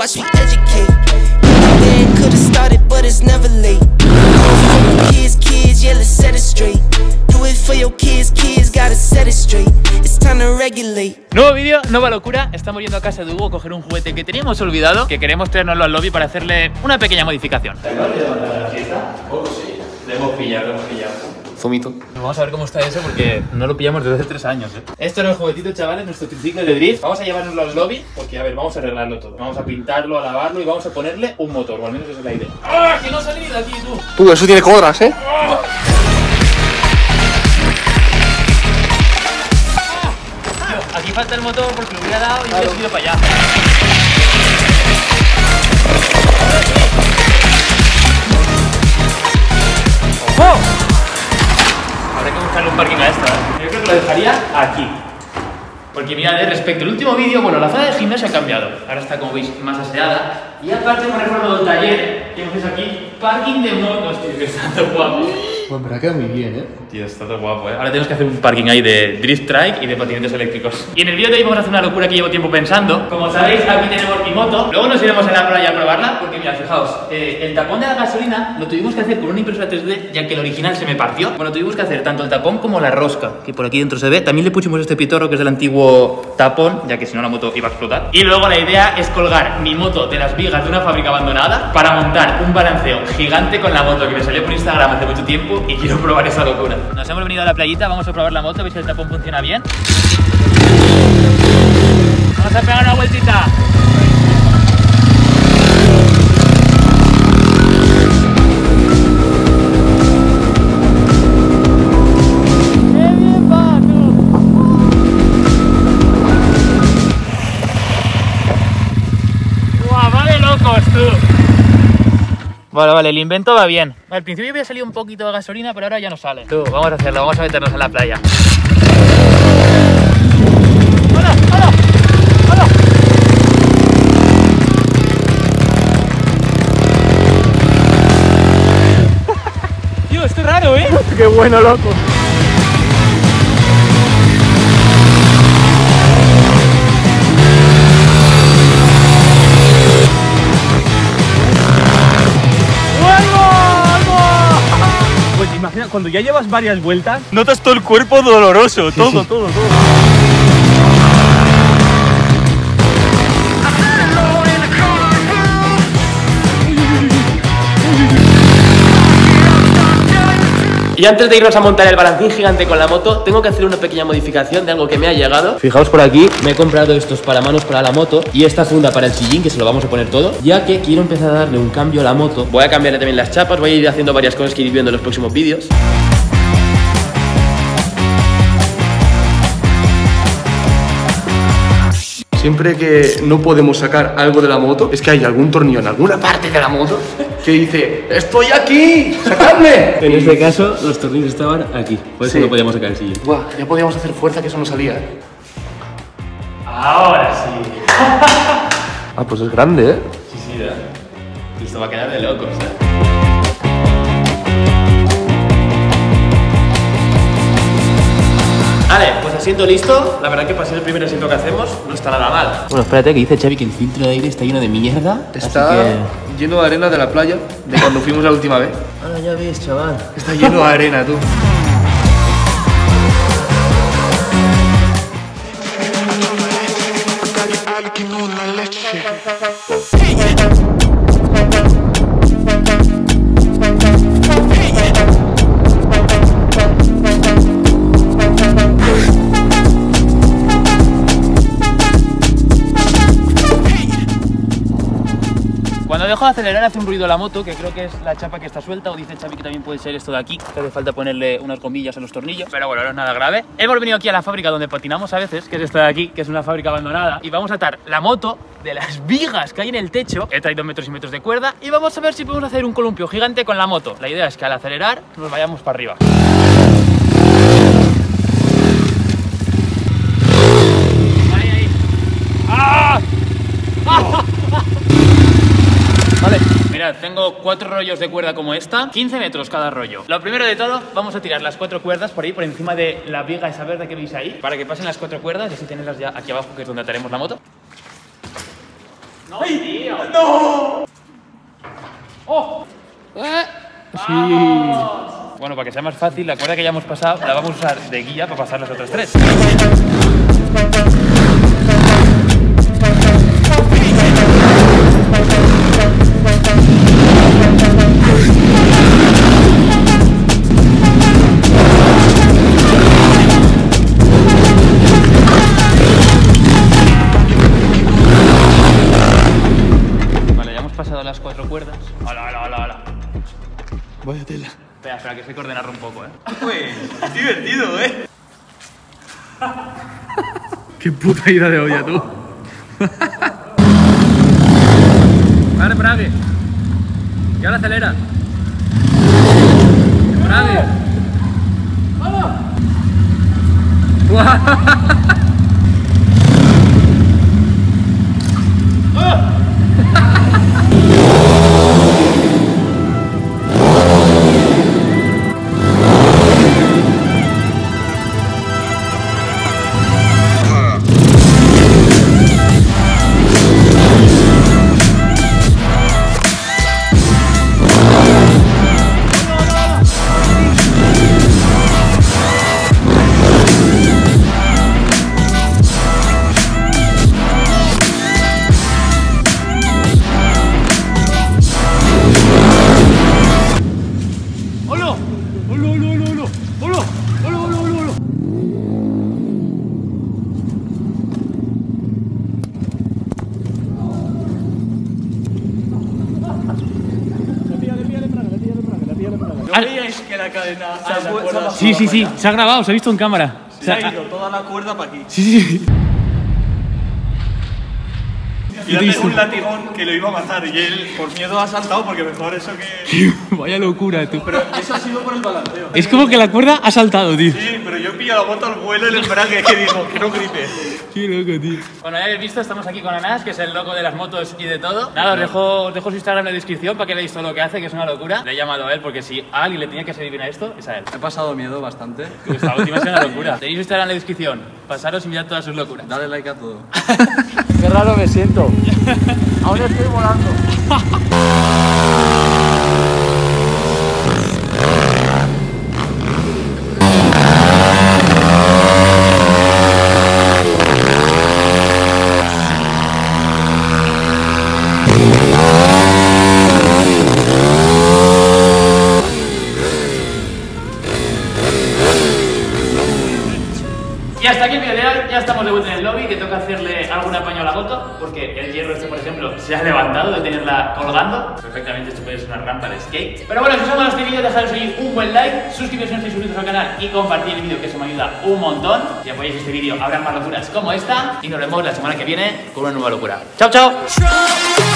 watch me educate. Then could've started, but it's never late. Kids, yeah, let's set it straight. Do it for your kids, kids, gotta set it straight. It's time to regulate. Nuevo vídeo, nueva locura. Estamos yendo a casa de Hugo a coger un juguete que teníamos olvidado, que queremos traernoslo al lobby para hacerle una pequeña modificación. ¿Te acuerdas de mandar la fiesta? Oh, sí. Lo hemos pillado, lo hemos pillado. Fumito. Vamos a ver cómo está eso porque no lo pillamos desde hace 3 años, ¿eh? Esto era el juguetito, chavales, nuestro triciclo de drift. Vamos a llevárnoslo al lobby porque, a ver, vamos a arreglarlo todo. Vamos a pintarlo, a lavarlo y vamos a ponerle un motor, o al menos esa es la idea. ¡Ah! ¡Que no ha salido aquí, tú! Tú, eso tiene codras, ¿eh? ¡Ah! Tío, aquí falta el motor porque lo hubiera dado y claro, hubiera subido para allá. ¡Oh! Un parking a esta, ¿eh? Yo creo que lo dejaría aquí. Porque mirad, respecto al último vídeo, bueno, la zona de gimnasio ha cambiado. Ahora está, como veis, más aseada. Y aparte hemos reformado el taller, que hemos hecho aquí parking de motos, tío, que está todo guapo. Bueno, pero ha quedado muy bien, ¿eh? Tío, está todo guapo, ¿eh? Ahora tenemos que hacer un parking ahí de drift trike y de patinetes eléctricos. Y en el vídeo de hoy vamos a hacer una locura que llevo tiempo pensando. Como sabéis, aquí tenemos mi moto. Luego nos iremos a la playa a probarla, porque mirad, fijaos, el tapón de la gasolina lo tuvimos que hacer con una impresora 3D, ya que el original se me partió. Bueno, tuvimos que hacer tanto el tapón como la rosca, que por aquí dentro se ve. También le pusimos este pitorro, que es del antiguo tapón, ya que si no la moto iba a explotar. Y luego la idea es colgar mi moto de las vigas de una fábrica abandonada para montar un balanceo gigante con la moto, que me salió por Instagram hace mucho tiempo. Y quiero probar esa locura. Nos hemos venido a la playita, vamos a probar la moto, veis que el tapón funciona bien. Vamos a pegar una vueltita. Vale, el invento va bien. Al principio había salido un poquito de gasolina, pero ahora ya no sale. Tú, vamos a hacerlo, vamos a meternos en la playa. ¡Hola, hola, hola! Tío, esto es raro, ¿eh? ¡Qué bueno, loco! Cuando ya llevas varias vueltas, notas todo el cuerpo doloroso, sí, todo, sí. Todo. Y antes de irnos a montar el balancín gigante con la moto, tengo que hacer una pequeña modificación de algo que me ha llegado. Fijaos por aquí, me he comprado estos paramanos para la moto y esta funda para el sillín, que se lo vamos a poner todo. Ya que quiero empezar a darle un cambio a la moto, voy a cambiarle también las chapas, voy a ir haciendo varias cosas que ir viendo en los próximos vídeos. Siempre que no podemos sacar algo de la moto, es que hay algún tornillo en alguna parte de la moto que dice, ¡estoy aquí! ¡Sacadme! En este caso, los tornillos estaban aquí. Por eso sí, no podíamos sacar el sillín. Buah, ya podíamos hacer fuerza, que eso no salía. ¡Ahora sí! Ah, pues es grande, ¿eh? Sí, sí, da. Esto va a quedar de locos, ¿eh? Vale, pues asiento listo. La verdad que para ser el primer asiento que hacemos no está nada mal. Bueno, espérate, que dice Xavi que el filtro de aire está lleno de mierda. Está lleno de arena de la playa, de cuando fuimos la última vez. Ah, ya ves, chaval. Está lleno de arena, tú. Dejo de acelerar, hace un ruido a la moto, que creo que es la chapa que está suelta, o dice Xavi que también puede ser esto de aquí, que hace falta ponerle unas gomillas a los tornillos, pero bueno, no es nada grave. Hemos venido aquí a la fábrica donde patinamos a veces, que es esta de aquí, que es una fábrica abandonada, y vamos a atar la moto de las vigas que hay en el techo. He traído 2 metros y metros de cuerda y vamos a ver si podemos hacer un columpio gigante con la moto. La idea es que al acelerar nos vayamos para arriba. Tengo 4 rollos de cuerda como esta, 15 metros cada rollo. Lo primero de todo, vamos a tirar las 4 cuerdas por ahí, por encima de la viga esa verde que veis ahí, para que pasen las 4 cuerdas y así tenerlas ya aquí abajo, que es donde ataremos la moto. No, tío. ¡No! ¡Oh! ¡Vamos! Sí. Bueno, para que sea más fácil, la cuerda que ya hemos pasado la vamos a usar de guía para pasar las otras tres. Vale, ya hemos pasado las cuatro cuerdas. ¡Hala, hala, hala, hala! Vaya tela. Espera, espera, que sé coordinar un poco, Pues, es divertido, Qué puta ida de olla, tú. Vale, brague. Y ahora acelera. Brague. ¡Vamos! Sí, sí, sí, se ha grabado, se ha visto en cámara. Se ha ido toda la cuerda para aquí. Sí, sí. Yo le pegó un latigón que lo iba a matar y él por miedo ha saltado porque mejor eso que... Vaya locura, tú. Pero eso ha sido por el balanceo. Es como que la cuerda ha saltado, tío. Sí, pero yo he pillado la moto al vuelo y el embrague que digo, que no gripe. Qué loco, tío. Bueno, ya habéis visto, estamos aquí con Anás, que es el loco de las motos y de todo. Nada, os dejo su Instagram en la descripción para que veáis todo lo que hace, que es una locura. Le he llamado a él porque si a alguien le tenía que servir a esto, es a él. He pasado miedo bastante. Pues la última es una locura. Tenéis su Instagram en la descripción. Pasaros y mirad todas sus locuras. Dale like a todo. Qué raro me siento. Ahora estoy volando. Y hasta aquí el video de hoy, ya estamos de vuelta en el lobby, que toca hacerle algún apaño a la moto, porque el hierro este, por ejemplo, se ha levantado de tenerla colgando. Perfectamente esto puede ser una rampa de skate. Pero bueno, si os ha gustado este vídeo, dejaros ahí un buen like, suscribiros si no estáis suscritos al canal y compartir el vídeo, que eso me ayuda un montón. Si apoyáis este vídeo, habrá más locuras como esta y nos vemos la semana que viene con una nueva locura. ¡Chao, chao!